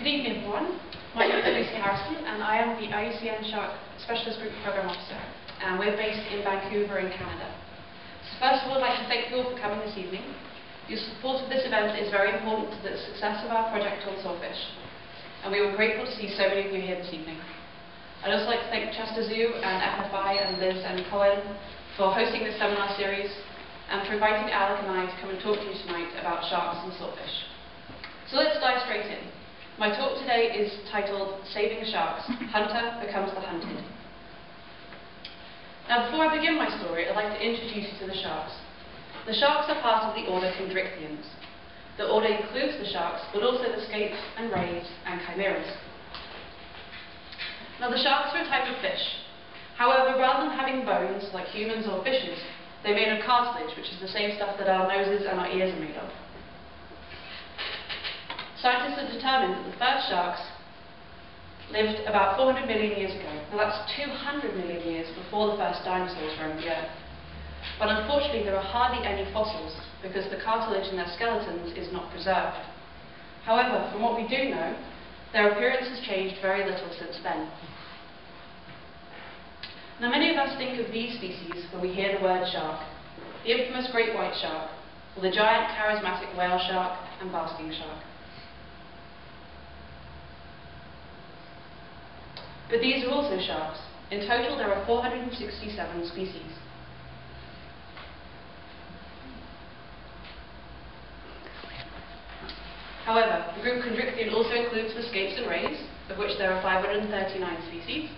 Good evening, everyone. My name is Lucy Harrison, and I am the IUCN Shark Specialist Group Program Officer, and we're based in Vancouver in Canada. So first of all, I'd like to thank you all for coming this evening. Your support of this event is very important to the success of our project on swordfish, and we were grateful to see so many of you here this evening. I'd also like to thank Chester Zoo and FFI and Liz and Colin for hosting this seminar series, and for inviting Alec and I to come and talk to you tonight about sharks and swordfish. So let's dive straight in. My talk today is titled, Saving Sharks, Hunter Becomes the Hunted. Now before I begin my story, I'd like to introduce you to the sharks. The sharks are part of the order Chondrichthyes. The order includes the sharks, but also the scapes and rays and chimaeras. Now the sharks are a type of fish. However, rather than having bones like humans or fishes, they're made of cartilage, which is the same stuff that our noses and our ears are made of. Scientists have determined that the first sharks lived about 400 million years ago. Now that's 200 million years before the first dinosaurs roamed the earth. But unfortunately there are hardly any fossils because the cartilage in their skeletons is not preserved. However, from what we do know, their appearance has changed very little since then. Now many of us think of these species when we hear the word shark. The infamous great white shark, or the giant charismatic whale shark and basking shark. But these are also sharks. In total, there are 467 species. However, the group Chondrichthyes also includes the scapes and rays, of which there are 539 species,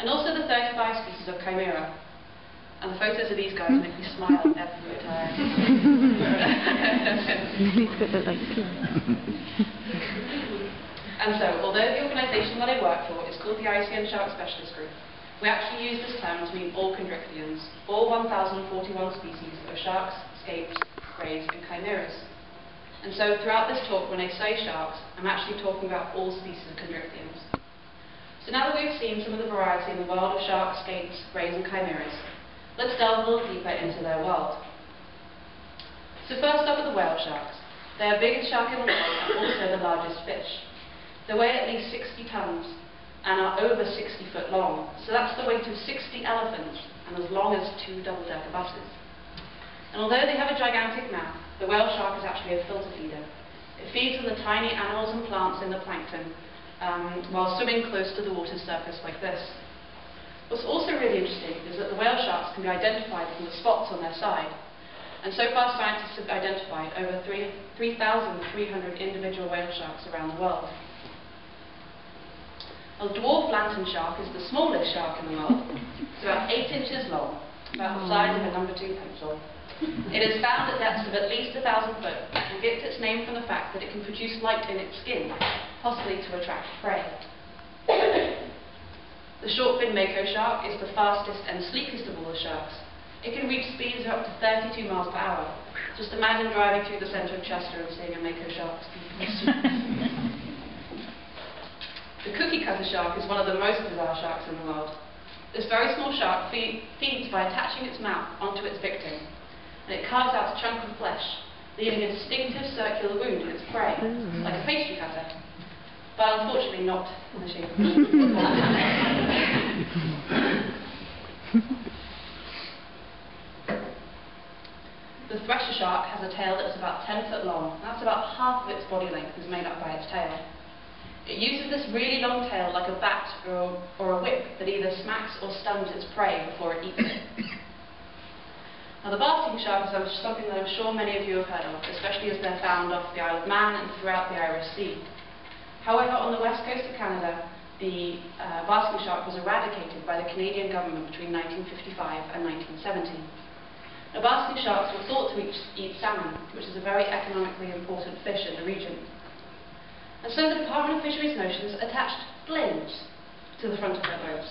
and also the 35 species of chimera. And the photos of these guys make me smile every time. And so, although the organisation that I work for is called the IUCN Shark Specialist Group, we actually use this term to mean all Chondrichthyes, all 1,041 species of sharks, scapes, rays and chimeras. And so throughout this talk, when I say sharks, I'm actually talking about all species of Chondrichthyes. So now that we've seen some of the variety in the world of sharks, scapes, rays and chimeras, let's delve a little deeper into their world. So first up are the whale sharks. They are the biggest shark in the world and also the largest fish. They weigh at least 60 tons and are over 60 foot long. So that's the weight of 60 elephants and as long as 2 double-decker buses. And although they have a gigantic mouth, the whale shark is actually a filter feeder. It feeds on the tiny animals and plants in the plankton while swimming close to the water's surface like this. What's also really interesting is that the whale sharks can be identified from the spots on their side. And so far scientists have identified over 3,300 individual whale sharks around the world. A dwarf lantern shark is the smallest shark in the world. It's about 8 inches long, about the size of a number 2 pencil. It is found at depths of at least 1,000 foot and gets its name from the fact that it can produce light in its skin, possibly to attract prey. The short-fin mako shark is the fastest and sleekest of all the sharks. It can reach speeds of up to 32 miles per hour. Just imagine driving through the centre of Chester and seeing a mako shark. The cookie cutter shark is one of the most bizarre sharks in the world. This very small shark feeds by attaching its mouth onto its victim, and it carves out a chunk of flesh, leaving a distinctive circular wound in its prey, like a pastry cutter, but unfortunately not in the shape of a The thresher shark has a tail that's about 10 foot long. That's about half of its body length is made up by its tail. It uses this really long tail like a bat or a whip that either smacks or stuns its prey before it eats it. Now the basking shark is something that I'm sure many of you have heard of, especially as they're found off the Isle of Man and throughout the Irish Sea. However, on the west coast of Canada, the basking shark was eradicated by the Canadian government between 1955 and 1970. Now basking sharks were thought to eat salmon, which is a very economically important fish in the region. And so the Department of Fisheries and Oceans attached blades to the front of their boats,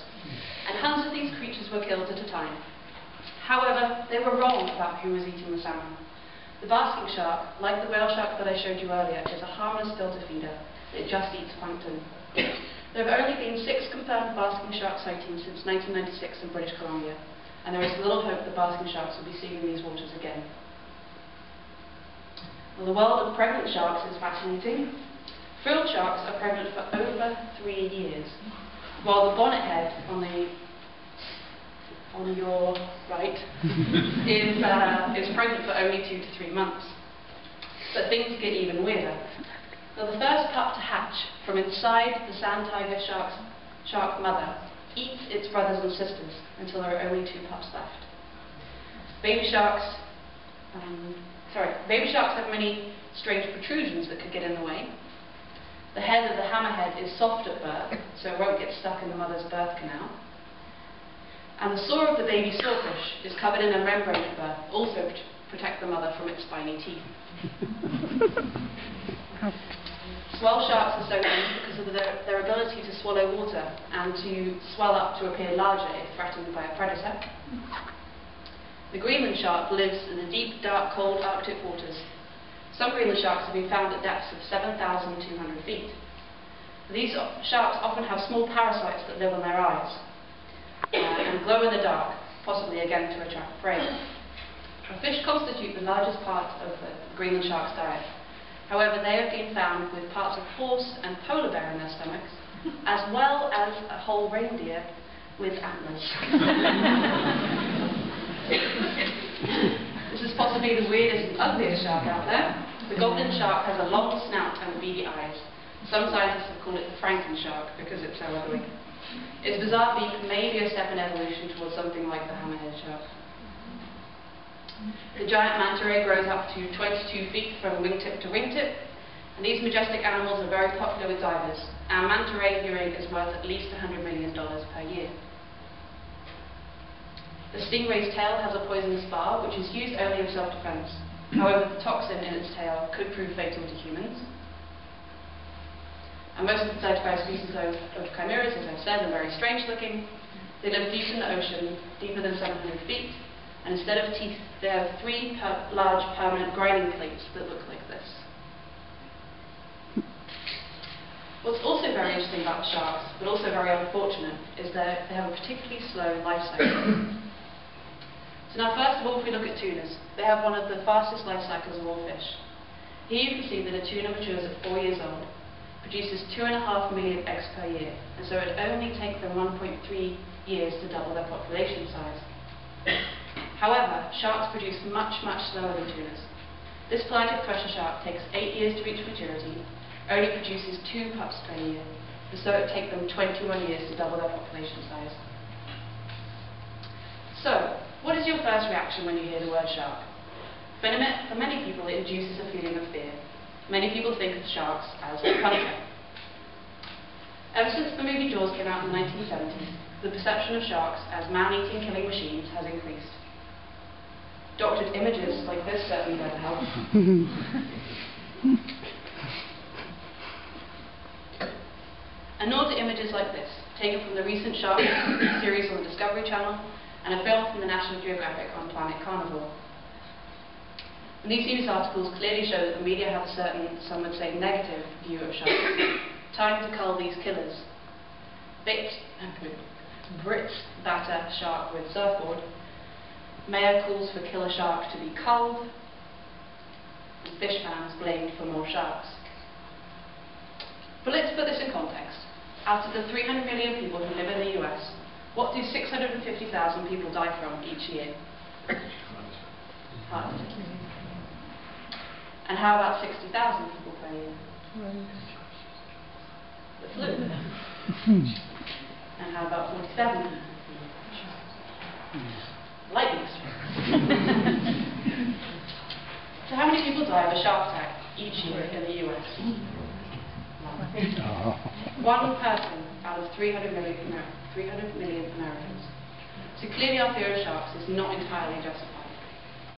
and hundreds of these creatures were killed at a time. However, they were wrong about who was eating the salmon. The basking shark, like the whale shark that I showed you earlier, is a harmless filter feeder. It just eats plankton. There have only been 6 confirmed basking shark sightings since 1996 in British Columbia, and there is little hope that basking sharks will be seen in these waters again. And the world of pregnant sharks is fascinating. Frilled sharks are pregnant for over 3 years, while the bonnethead on your right is pregnant for only 2 to 3 months. But things get even weirder. Now, the first pup to hatch from inside the sand tiger shark mother eats its brothers and sisters until there are only 2 pups left. Baby sharks have many strange protrusions that could get in the way. The head of the hammerhead is soft at birth, so it won't get stuck in the mother's birth canal. And the sore of the baby swordfish is covered in a membrane at birth, also to protect the mother from its spiny teeth. Swell sharks are so named because of their ability to swallow water and to swell up to appear larger if threatened by a predator. The Greenland shark lives in the deep, dark, cold Arctic waters. Some Greenland sharks have been found at depths of 7,200 feet. These sharks often have small parasites that live on their eyes and glow in the dark, possibly again to attract prey. Fish constitute the largest part of the Greenland shark's diet. However, they have been found with parts of horse and polar bear in their stomachs, as well as a whole reindeer with antlers. This is possibly the weirdest and ugliest shark out there. The goblin shark has a long snout and beady eyes. Some scientists have called it the Franken shark because it's so ugly. Its bizarre beak may be a step in evolution towards something like the hammerhead shark. The giant manta ray grows up to 22 feet from wingtip to wingtip, and these majestic animals are very popular with divers. Our manta ray hearing is worth at least $100 million per year. The stingray's tail has a poisonous bar, which is used only in self-defense. However, the toxin in its tail could prove fatal to humans. And most of the certified species of chimeras, as I've said, are very strange looking. They live deep in the ocean, deeper than 700 feet. And instead of teeth, there are 3 large permanent grinding plates that look like this. What's also very interesting about sharks, but also very unfortunate, is that they have a particularly slow life cycle. So now, first of all, if we look at tunas, they have one of the fastest life cycles of all fish. Here you can see that a tuna matures at 4 years old, produces 2.5 million eggs per year, and so it would only take them 1.3 years to double their population size. However, sharks produce much, much slower than tunas. This pelagic pressure shark takes 8 years to reach maturity, only produces 2 pups per year, and so it would take them 21 years to double their population size. So, what is your first reaction when you hear the word shark? For many people, it induces a feeling of fear. Many people think of sharks as a predator. Ever since the movie Jaws came out in the 1970s, the perception of sharks as man-eating killing machines has increased. Doctored images like this certainly don't help. And nor do images like this, taken from the recent shark series on the Discovery Channel and a film from the National Geographic on Planet Carnivore. And these news articles clearly show that the media have a certain, some would say, negative view of sharks. Time to cull these killers. Brits batter shark with surfboard. Mayor calls for killer shark to be culled. Fish fans blamed for more sharks. But let's put this in context. Out of the 300 million people who live in the US, what do 650,000 people die from each year? Heart attack. And how about 60,000 people per year? The flu. And how about 47 people per year? Lightning strike. So how many people die of a shark attack each year in the US? One person out of 300 million Americans. So clearly our fear of sharks is not entirely justified.